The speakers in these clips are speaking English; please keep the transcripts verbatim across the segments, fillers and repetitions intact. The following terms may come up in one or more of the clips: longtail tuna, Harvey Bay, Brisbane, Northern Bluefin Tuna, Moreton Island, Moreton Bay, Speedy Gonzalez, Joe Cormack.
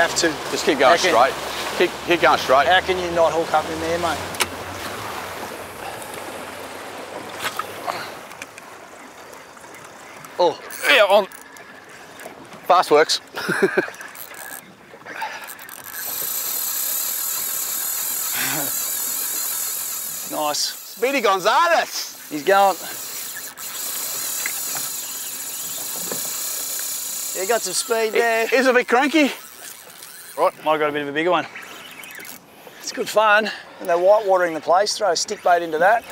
have to. Just keep going can, straight. Keep, keep going straight. How can you not hook up in there, mate? Oh, yeah, on. Fast works. Nice. Speedy Gonzalez. He's going. Yeah, got some speed there. It is a bit cranky. Right, might have got a bit of a bigger one. It's good fun. And they're white watering the place. Throw a stick bait into that.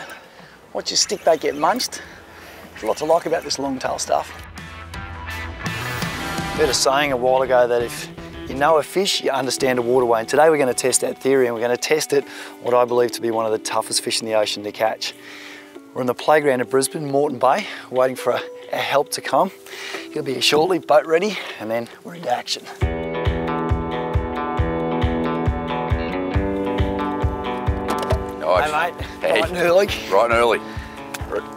Watch your stick bait get munched. There's a lot to like about this longtail stuff. I heard a saying a while ago that if you know a fish, you understand a waterway. And today we're going to test that theory, and we're going to test it, what I believe to be one of the toughest fish in the ocean to catch. We're on the playground at Brisbane, Moreton Bay, waiting for a, a help to come. He'll be here shortly, boat ready, and then we're into action. Nice. Hey, mate. Hey. Right and early. Right and early.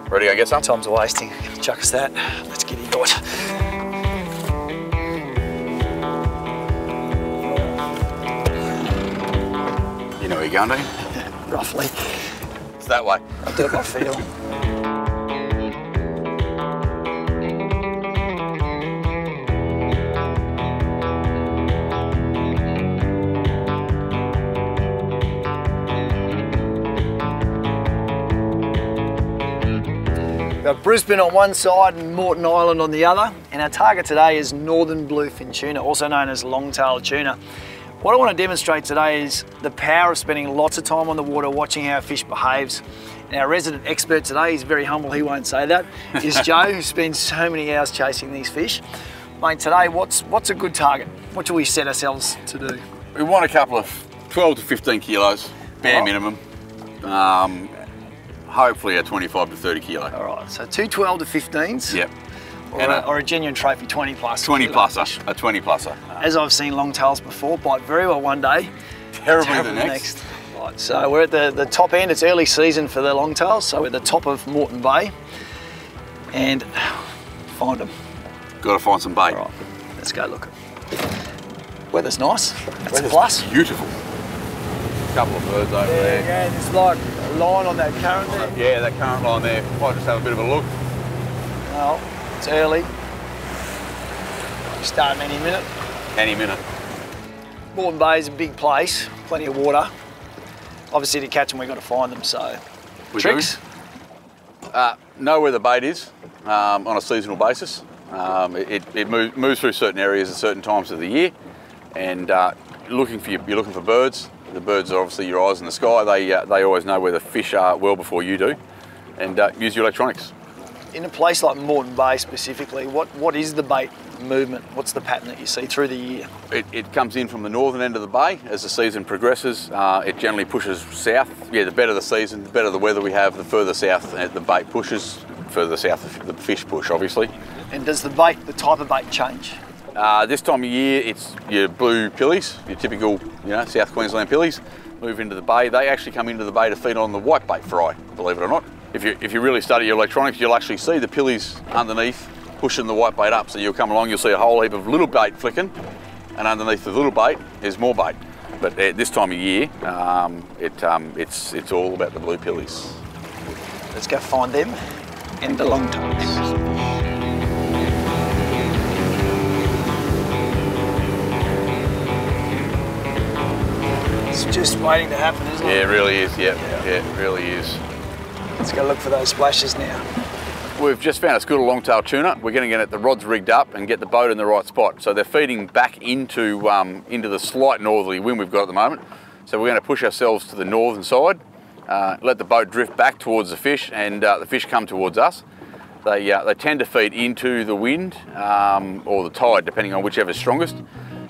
Ready to go get some? Time's a wasting. Chuck us that. Let's get into it. You know where you're going, do you? Roughly. It's that way. I'll do it by feel. We've got Brisbane on one side and Moreton Island on the other, and our target today is Northern Bluefin Tuna, also known as longtail tuna. What I want to demonstrate today is the power of spending lots of time on the water watching how a fish behaves. And our resident expert today, he's very humble, he won't say that, is Joe, who spends so many hours chasing these fish. Mate, today, what's what's a good target? What do we set ourselves to do? We want a couple of twelve to fifteen kilos, bare right. minimum. Um, hopefully a twenty-five to thirty kilo. All right, so two twelve to fifteens. Yep. Or a, a, or a genuine trophy twenty plus. twenty pluser, a twenty pluser. As I've seen longtails before, bite very well one day, terribly the next. next. Right, so we're at the, the top end, it's early season for the longtails, so we're at the top of Moreton Bay, and find them. Got to find some bait. All right, let's go look. Weather's nice, that's Weather's a plus. beautiful. Couple of birds over yeah, there. Yeah, there's like a line on that current on that, there. Yeah, that current line there. Might just have a bit of a look. Well, it's early. We'll start in any minute. Any minute. Moreton Bay is a big place, plenty of water. Obviously, to catch them, we've got to find them. So, we tricks? Uh, know where the bait is um, on a seasonal basis. Um, it it move, moves through certain areas at certain times of the year, and uh, looking for your, you're looking for birds. The birds are obviously your eyes in the sky. They uh, they always know where the fish are well before you do, and uh, use your electronics. In a place like Moreton Bay specifically, what, what is the bait movement? What's the pattern that you see through the year? It, it comes in from the northern end of the bay. As the season progresses, uh, it generally pushes south. Yeah, the better the season, the better the weather we have, the further south the bait pushes, further south the fish push, obviously. And does the bait, the type of bait change? Uh, this time of year, it's your blue pillies, your typical you know, South Queensland pillies, move into the bay. They actually come into the bay to feed on the white bait fry, believe it or not. If you, if you really study your electronics, you'll actually see the pillies underneath pushing the white bait up. So you'll come along, you'll see a whole heap of little bait flicking, and underneath the little bait is more bait. But at this time of year, um, it, um, it's, it's all about the blue pillies. Let's go find them and the longtails. It's just waiting to happen, isn't it? Yeah, it really is, yeah, yeah, yeah it really is. Let's go look for those splashes now. We've just found a school of longtail tuna. We're going to get the rods rigged up and get the boat in the right spot. So they're feeding back into um, into the slight northerly wind we've got at the moment. So we're going to push ourselves to the northern side, uh, let the boat drift back towards the fish, and uh, the fish come towards us. They, uh, they tend to feed into the wind um, or the tide, depending on whichever's strongest.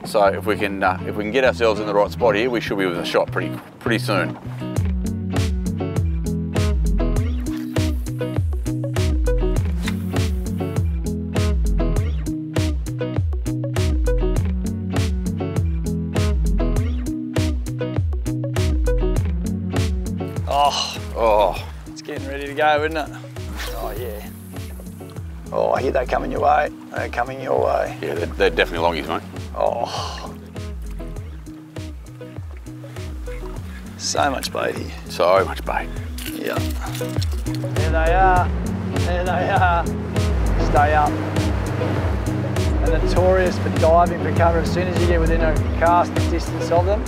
So if we can uh, if we can get ourselves in the right spot here, we should be with a shot pretty pretty soon. Go, isn't it? Oh yeah. Oh, I hear that coming your way. They're coming your way. Yeah, they're, they're definitely longies, mate. Oh. So much bait here. So much bait. Yeah. There they are. There they are. Stay up. They're notorious for diving for cover. As soon as you get within a cast distance of them,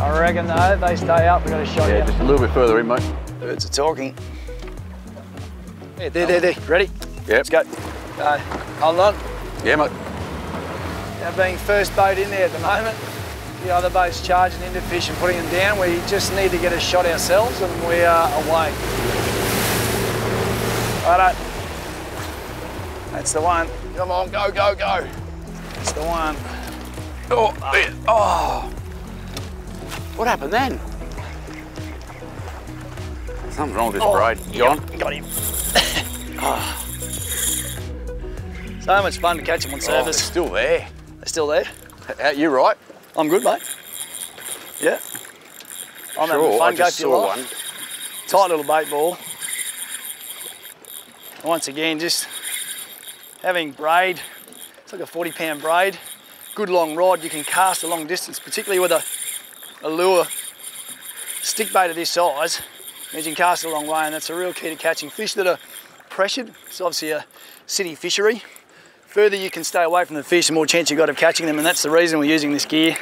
I reckon though, they stay up. We've got a shot. Yeah, out. Just a little bit further in, mate. Birds are talking. Yeah, there, there, there. Ready? Yeah. Let's go. Uh, hold on. Yeah, mate. Now, being first boat in there at the moment, the other boat's charging into fish and putting them down. We just need to get a shot ourselves and we are away. Righto. That's the one. Come on, go, go, go. That's the one. Oh, there. Oh. What happened then? Something's wrong with this oh, braid, John. Yep, got him. Oh. So much fun to catch them on surface. Oh, they're still there. They're still there. You right? I'm good, mate. Yeah. I'm sure, having fun. I just saw one. Tight little bait ball. Once again, just having braid. It's like a forty pound braid. Good long rod. You can cast a long distance, particularly with a, a lure stick bait of this size. You can cast a long way, and that's a real key to catching fish that are pressured. It's obviously a city fishery. Further you can stay away from the fish, the more chance you've got of catching them, and that's the reason we're using this gear.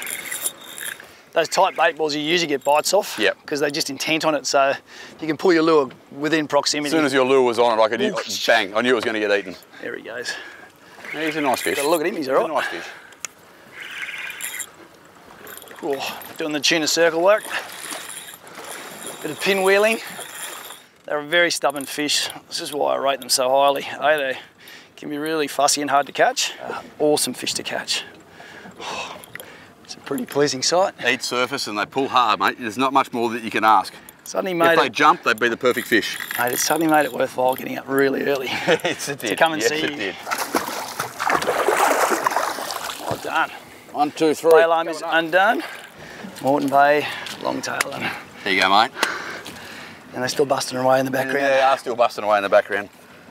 Those tight bait balls, you usually get bites off because yep. they're just intent on it, so you can pull your lure within proximity. As soon as your lure was on it, I could do, bang, I knew it was going to get eaten. There he goes. Yeah, he's a nice fish. Got a look at him, he's all right. He's a nice fish. Cool. Doing the tuna circle work. Bit of pinwheeling. They're a very stubborn fish. This is why I rate them so highly. Hey, they can be really fussy and hard to catch. Uh, awesome fish to catch. Oh, it's a pretty pleasing sight. They eat surface and they pull hard, mate. There's not much more that you can ask. Suddenly made if they it, jump, they'd be the perfect fish. Mate, it suddenly made it worthwhile getting up really early yes, it did. to come and yes, see it you. Did. Well done. One, two, three. Bail arm is undone. Moreton Bay, longtail done. There you go, mate. And they're still busting away in the background. Yeah, they are still busting away in the background.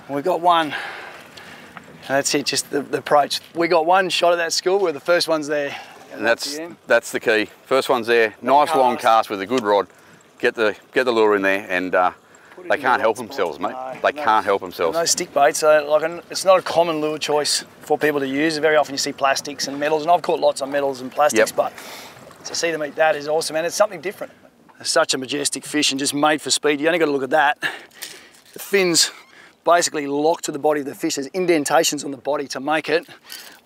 We've got one. And that's it, just the, the approach. We got one shot at that school, we're the first ones there. And that's the that's the key. First one's there, nice long cast with a good rod. Get the get the lure in there, and uh, they can't help themselves, mate. They can't help themselves. No stick bait, so like it's not a common lure choice for people to use. Very often you see plastics and metals, and I've caught lots on metals and plastics, yep. but to see them eat that is awesome, and it's something different. Such a majestic fish and just made for speed. You only got to look at that. The fins basically locked to the body of the fish. There's indentations on the body to make it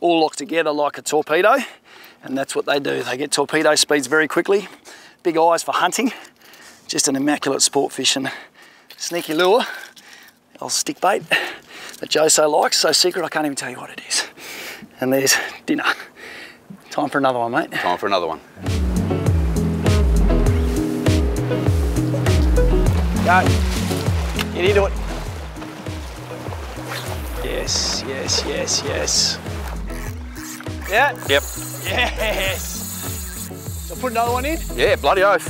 all locked together like a torpedo, and that's what they do. They get torpedo speeds very quickly. Big eyes for hunting. Just an immaculate sport fish, and sneaky lure. Old stick bait that Joe so likes, so secret I can't even tell you what it is. And there's dinner. Time for another one, mate. Time for another one. Go. Get into it. Yes, yes, yes, yes. Yeah? Yep. Yes! I'll put another one in? Yeah, bloody oath.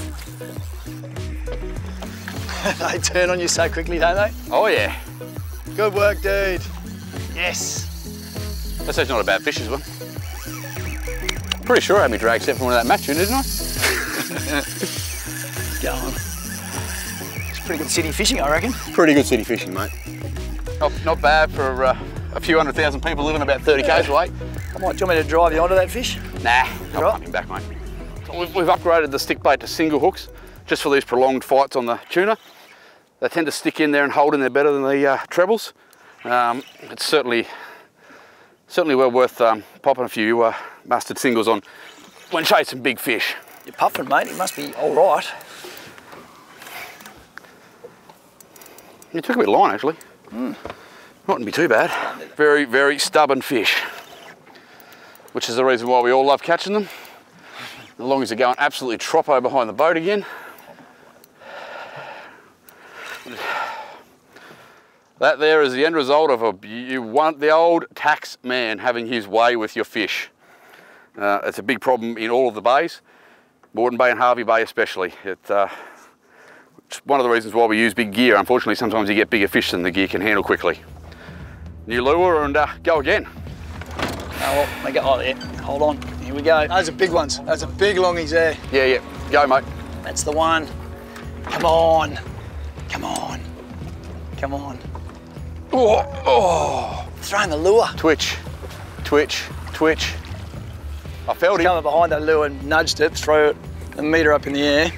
They turn on you so quickly, don't they? Oh, yeah. Good work, dude. Yes. That's actually not a bad fish as well. Pretty sure I had me drag set for one of that match, didn't I? Go on. It's pretty good city fishing, I reckon. Pretty good city fishing, mate. Not, not bad for uh, a few hundred thousand people living about thirty k's away. I might, do you want me to drive you onto that fish? Nah, I'm coming back, mate. So we've, we've upgraded the stick bait to single hooks just for these prolonged fights on the tuna. They tend to stick in there and hold in there better than the uh, trebles. Um, it's certainly certainly well worth um, popping a few uh, mustard singles on when chasing big fish. You're puffing, mate. It must be all right. You took a bit of line, actually. Mm. Mightn't be too bad. Very, very stubborn fish, which is the reason why we all love catching them. As long as they're going absolutely troppo behind the boat again. That there is the end result of a you want the old tax man having his way with your fish. Uh, it's a big problem in all of the bays, Moreton Bay and Harvey Bay especially. It, uh, one of the reasons why we use big gear. Unfortunately, sometimes you get bigger fish than the gear can handle quickly. New lure and uh, go again. Oh, well, make it, oh, yeah. Hold on, here we go. Those are big ones. Those are big longies there. Yeah, yeah, go mate. That's the one. Come on. Come on. Come on. Oh, oh. Throwing the lure. Twitch, twitch, twitch. I felt it. Coming behind that lure and nudged it, throw it a metre up in the air.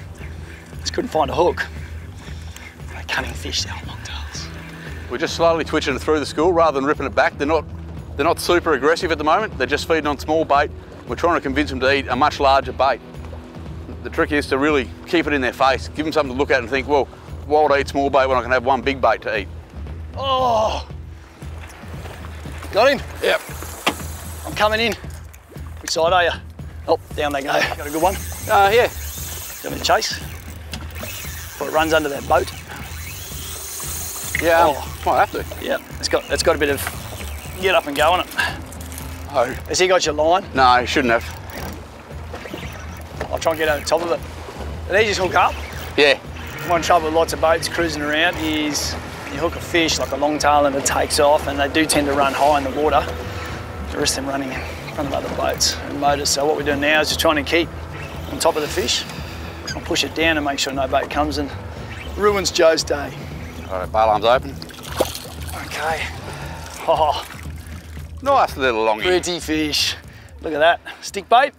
Just couldn't find a hook. A cunning fish, they're longtails. We're just slowly twitching it through the school rather than ripping it back. They're not, they're not super aggressive at the moment. They're just feeding on small bait. We're trying to convince them to eat a much larger bait. The trick is to really keep it in their face, give them something to look at and think, well, why would I eat small bait when I can have one big bait to eat? Oh! Got him? Yep. I'm coming in. Which side are you? Oh, down they go. Got a good one? Uh, yeah. Do you want me to chase? Well, it runs under that boat. Yeah, oh. Might have to. Yeah, it's got, it's got a bit of get up and go on it. Oh. Has he got your line? No, he shouldn't have. I'll try and get over the top of it. Did he just hook up? Yeah. One trouble with lots of boats cruising around is you hook a fish like a longtail and it takes off, and they do tend to run high in the water. The rest of them running in front of other boats and motors. So what we're doing now is just trying to keep on top of the fish and push it down and make sure no boat comes and ruins Joe's day. All right, bail arm's open. Okay. Oh, nice little longie. Pretty fish. Look at that. Stick bait.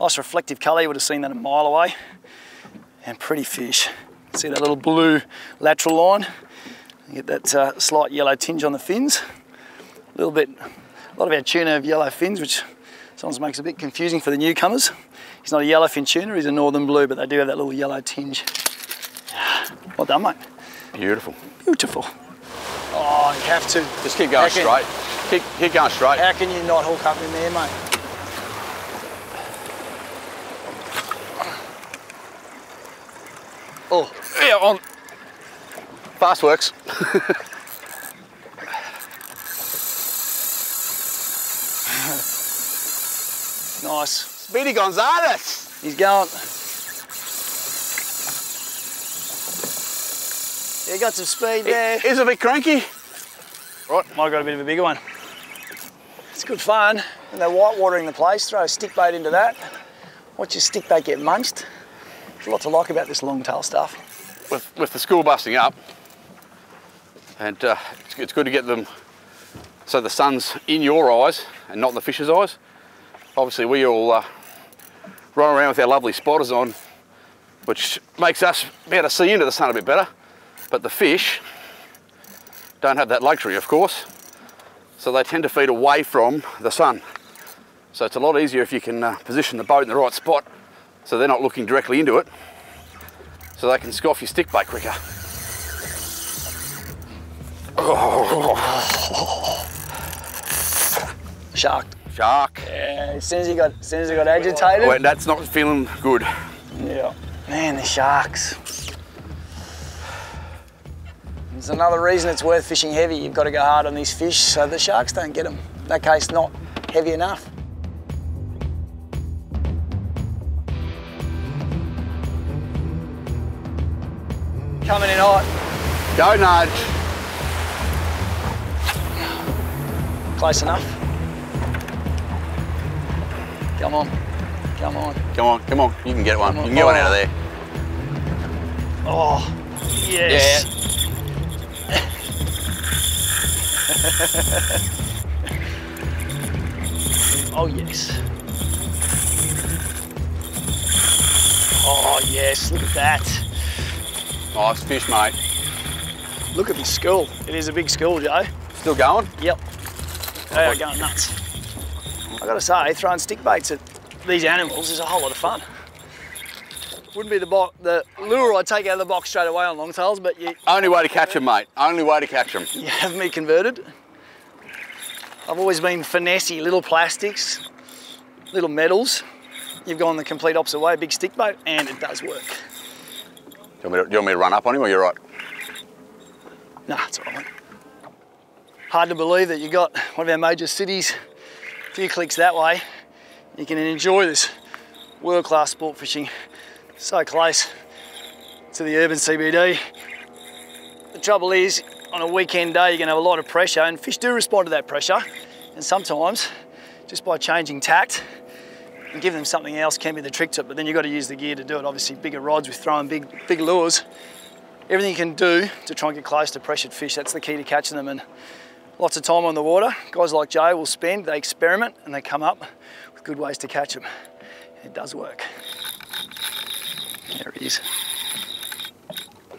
Nice reflective colour. You would have seen that a mile away. And pretty fish. See that little blue lateral line? You get that uh, slight yellow tinge on the fins. A little bit, a lot of our tuna have yellow fins, which sometimes makes it a bit confusing for the newcomers. He's not a yellowfin tuna, he's a northern blue, but they do have that little yellow tinge. Well done, mate. Beautiful. Beautiful. Oh, you have to. Just keep going straight. Keep, keep going straight. How can you not hook up in there, mate? Oh, yeah, on. Fast works. Nice. Speedy Gonzalez. He's going. Yeah, he got some speed there. He's a bit cranky. Right, might have got a bit of a bigger one. It's good fun. And they're white watering the place. Throw a stick bait into that. Watch your stick bait get munched. There's a lot to like about this longtail stuff. With, with the school busting up, and uh, it's, it's good to get them so the sun's in your eyes and not in the fish's eyes. Obviously, we all uh, run around with our lovely spotters on, which makes us be able to see into the sun a bit better. But the fish don't have that luxury, of course, so they tend to feed away from the sun. So it's a lot easier if you can uh, position the boat in the right spot, so they're not looking directly into it, so they can scoff your stick bait quicker. Oh. Shark. Shark. Yeah, as soon as he got, as soon as he got agitated. Wait, that's not feeling good. Yeah. Man, the sharks. There's another reason it's worth fishing heavy. You've got to go hard on these fish so the sharks don't get them. In that case, not heavy enough. Coming in hot. Go nudge. Close enough. Come on. Come on. Come on, come on. You can get one. On. You can get oh. one out of there. Oh, yes. Yeah. Oh, yes. Oh, yes. Look at that. Nice fish, mate. Look at this school. It is a big school, Joe. Still going? Yep. They are going nuts. I've got to say, throwing stick baits at these animals is a whole lot of fun. Wouldn't be the, bo the lure I'd take out of the box straight away on longtails, but you... Only way to catch them, mate. Only way to catch them. You have me converted. I've always been finessey, little plastics, little metals. You've gone the complete opposite way, big stick bait, and it does work. Do you, want me to, do you want me to run up on him, or you're right? Nah, it's all right. Hard to believe that you got one of our major cities a few clicks that way. You can enjoy this world-class sport fishing so close to the urban C B D. The trouble is, on a weekend day, you're gonna have a lot of pressure, and fish do respond to that pressure. And sometimes, just by changing tact, and giving them something else can be the trick to it, but then you've got to use the gear to do it. Obviously, bigger rods with throwing big, big lures. Everything you can do to try and get close to pressured fish, that's the key to catching them. And lots of time on the water. Guys like Jay will spend, they experiment, and they come up with good ways to catch them. It does work. There he is.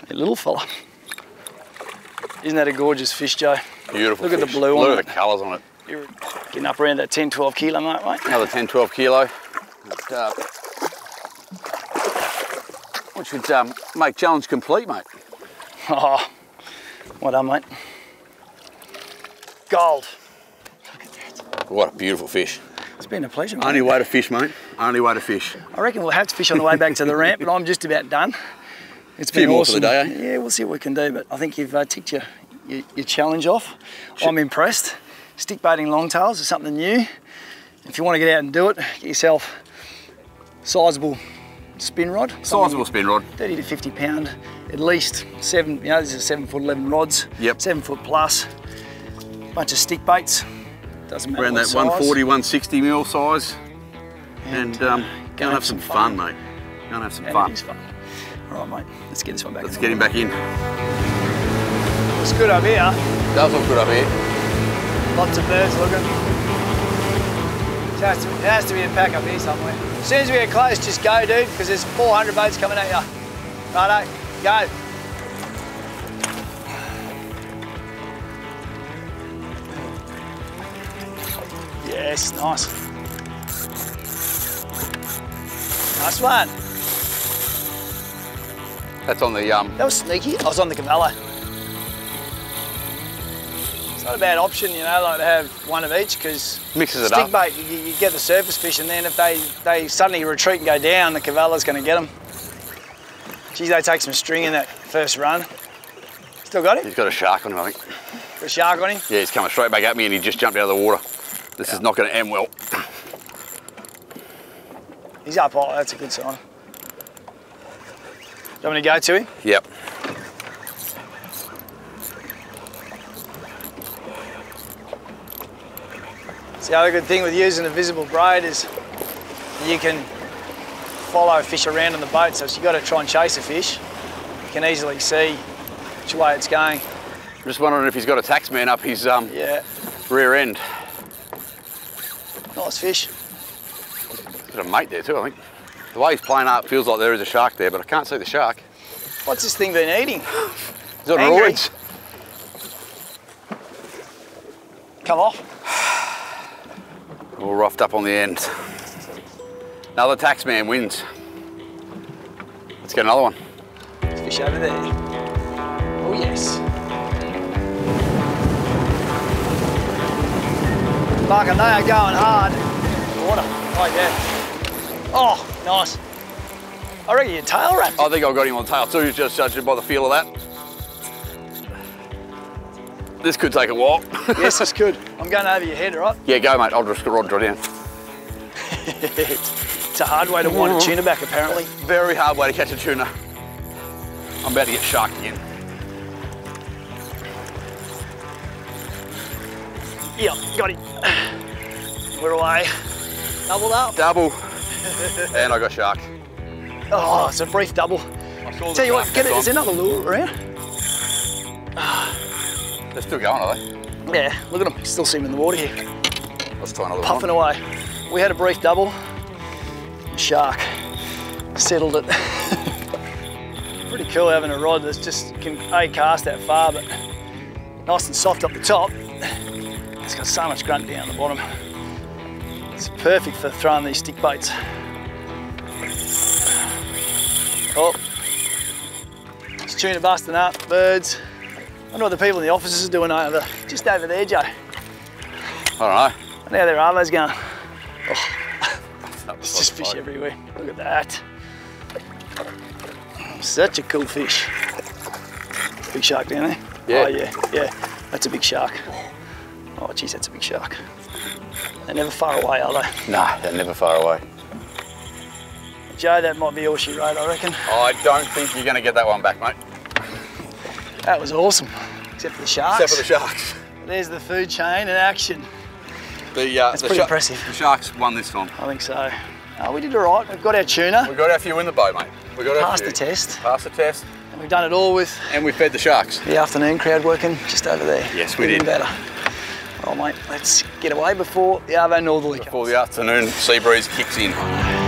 Hey, little fella. Isn't that a gorgeous fish, Joe? Beautiful Look fish. At the blue, blue on it. Look at the colours on it. You're getting up around that ten, twelve kilo mark, mate. Another ten, twelve kilo. Which, uh, which would um, make challenge complete, mate. Oh, well done, mate. Gold. Look at that. What a beautiful fish. It's been a pleasure, mate. Only way to fish, mate. Only way to fish. I reckon we'll have to fish on the way back to the ramp, but I'm just about done. It's been awesome. A few more for the day, eh? Yeah, we'll see what we can do, but I think you've uh, ticked your, your, your challenge off. Should... I'm impressed. Stick baiting longtails is something new. If you want to get out and do it, get yourself a sizable spin rod. Sizable spin rod. thirty to fifty pound, at least seven, you know, these are seven foot eleven rods. Yep. Seven foot plus. Bunch of stick baits. Doesn't matter. Around that size. one forty, one sixty mil size. And, and um, go and have some fun, mate. Go and have some fun. fun. All right, mate, let's get this one back in. Let's get him back in. Looks good up here. Does look good up here. Lots of birds looking. It has, to, it has to be a pack up here somewhere. As soon as we get close, just go, dude, because there's four hundred boats coming at you. Righto, go. Yes, nice. Nice one. That's on the... Um... That was sneaky. I was on the Cavallo. Not a bad option, you know, like to have one of each, because mixes it up. Stick bait, you, you get the surface fish, and then if they, they suddenly retreat and go down, the Cavallo's going to get them. Geez, they take some string in that first run. Still got him? He's got a shark on him, I think. Got a shark on him? Yeah, he's coming straight back at me, and he just jumped out of the water. This yeah. is not going to end well. He's up high, that's a good sign. Do you want me to go to him? Yep. The other good thing with using a visible braid is you can follow fish around on the boat, so if you've got to try and chase a fish, you can easily see which way it's going. I'm just wondering if he's got a taxman up his um, yeah. rear end. Nice fish. Got a mate there too, I think. The way he's playing up, feels like there is a shark there, but I can't see the shark. What's this thing been eating? He's on roids. Come off. All roughed up on the end. Another taxman wins. Let's get another one. There's fish over there. Oh, yes. Mark, and they are going hard. Water, right there. Oh, nice. I reckon your tail wrapped. I think I got him on tail too, just judging by the feel of that. This could take a while. Yes, this could. I'm going over your head, all right? Yeah, go, mate. I'll just rod draw down. It's a hard way to wind a tuna back, apparently. Very hard way to catch a tuna. I'm about to get sharked again. Yeah, got him. We're away. Double up. Double. And I got sharked. Oh, it's a brief double. I saw Tell you what, get it. Is there another lure around? They're still going, are they? Yeah, look at them, still seem in the water here. Let's try another Puffing one. Puffing away. We had a brief double. Shark. Settled it. Pretty cool having a rod that's just can A, cast that far, but nice and soft up the top. It's got so much grunt down the bottom. It's perfect for throwing these stick baits. Oh. It's tuna busting up, birds. I don't know what the people in the offices are doing over just over there, Joe. I don't know. Now their armor's going. Oh. It's just fish everywhere. Look at that. Such a cool fish. Big shark down there? Yeah. Oh, yeah, yeah. That's a big shark. Oh, geez, that's a big shark. They're never far away, are they? No, they're never far away. Joe, that might be all she wrote, I reckon. I don't think you're going to get that one back, mate. That was awesome, except for the sharks. Except for the sharks. There's the food chain in action. The, uh, That's the pretty impressive. The sharks won this one. I think so. Uh, we did all right. We've got our tuna. We've got our few in the boat, mate. We got Passed our few. the test. Passed the test. And we've done it all with... And we fed the sharks. The afternoon crowd working just over there. Yes, we Even did. better. Well, mate, let's get away before the Arvo Northerly Before comes. the afternoon sea breeze kicks in.